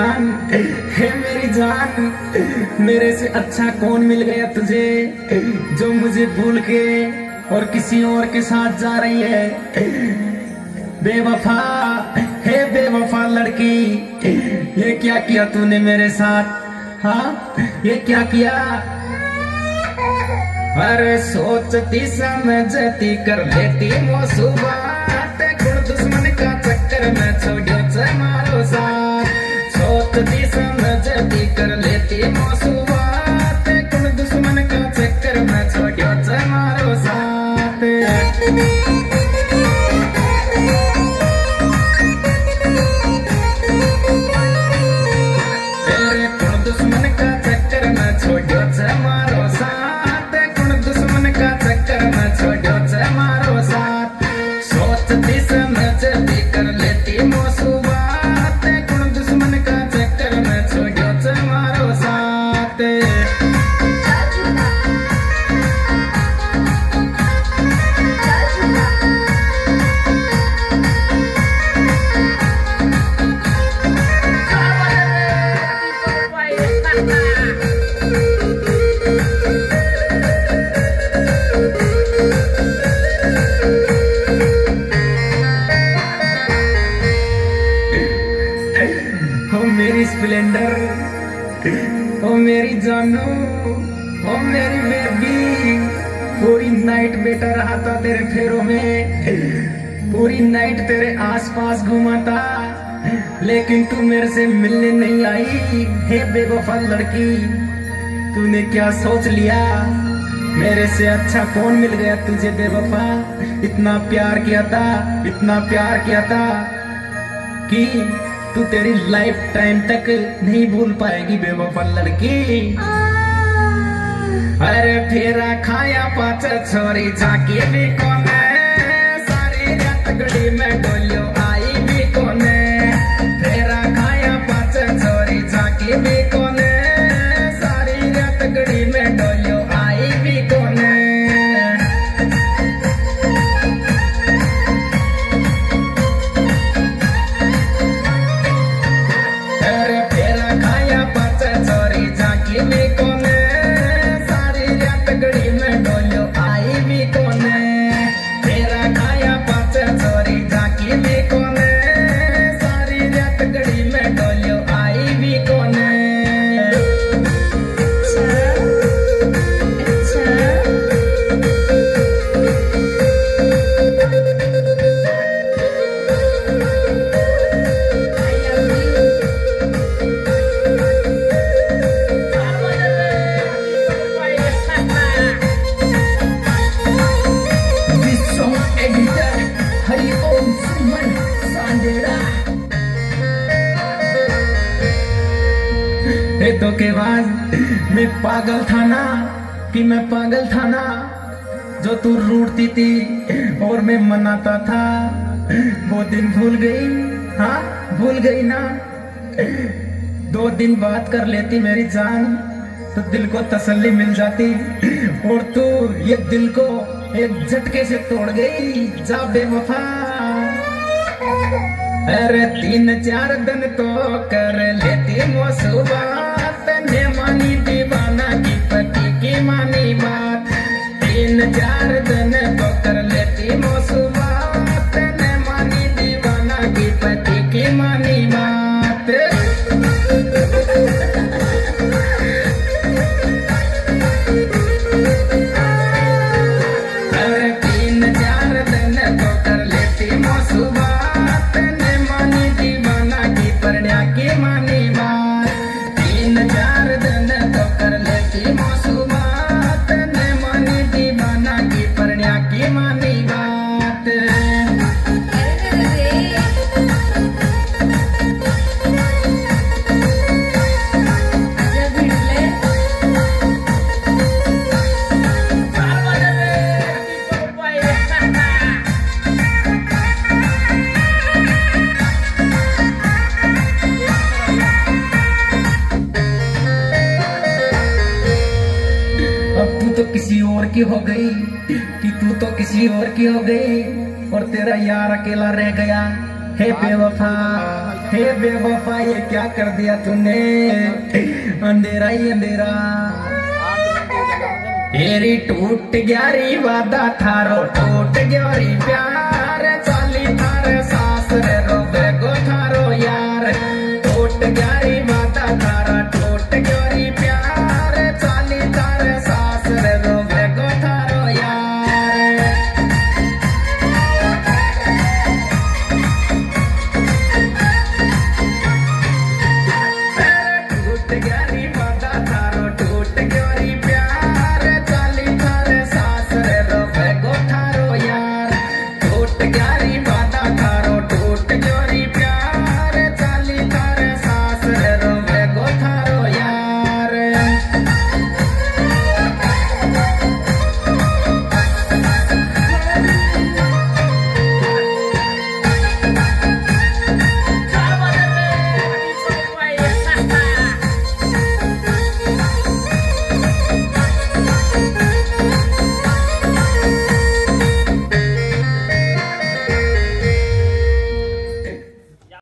जान है मेरी जान, मेरे से अच्छा कौन मिल गया तुझे, जो मुझे भूल के और किसी और के साथ जा रही है। बेवफा है बेवफा लड़की, ये क्या किया तूने मेरे साथ, हाँ ये क्या किया। अरे सोचती समझती कर लेती मुसीबत, खुद दुश्मन का चक्कर में छोड़ो मारो साथ। सोचती समझती कर लेती मुसीबत, खुद दुश्मन का चक्कर में छोड़ो मारो साथ। मेरी स्प्लेंडर ओ मेरी जानू ओ मेरी बेबी, पूरी नाइट बेटा रहा था तेरे फेरों में, पूरी नाइट तेरे आसपास घूमा था, लेकिन तू मेरे से मिलने नहीं आई। हे बेवफा लड़की, तूने क्या सोच लिया, मेरे से अच्छा कौन मिल गया तुझे। बेवफा इतना प्यार किया था, इतना प्यार किया था कि तू तेरी लाइफ टाइम तक नहीं भूल पाएगी बेवफा लड़की। अरे फेरा खाया पाँच छोरी झाकी भी कौन है, सारी रात गली में डोलियो आई भी कौन है। फेरा खाया पाँच छोरी झाकी भी कौन है, सारी रात गली में डोलियो आई भी कौन है। धोखेबाज मैं पागल था ना, कि मैं पागल था ना, जो तू रूठती थी और मैं मनाता था। वो दिन भूल गई, हाँ भूल गई ना। 2 दिन बात कर लेती मेरी जान तो दिल को तसल्ली मिल जाती, और तू ये दिल को एक झटके से तोड़ गई। जा बेवफा, अरे 3-4 दिन तो कर लेती मुसीबत, ने मानी दीवाना की पति की मानी बात। 3-4 दिन तो कर लेती मुसीबत, ने मानी दीवाना की पति की मानी बात। अरे 3-4 दिन तो कर लेती मुसीबत, किसी और की हो गई, कि तू तो किसी और की हो गई और तेरा यार अकेला रह गया। हे बेवफा ये क्या कर दिया तूने, अंधेरा ही अंधेरा। तेरी टूट गया री वादा थारो टूट गया री प्यार, चाली थारे सास रे रोबे गो थारो यार, टूट गया री वादा थारा।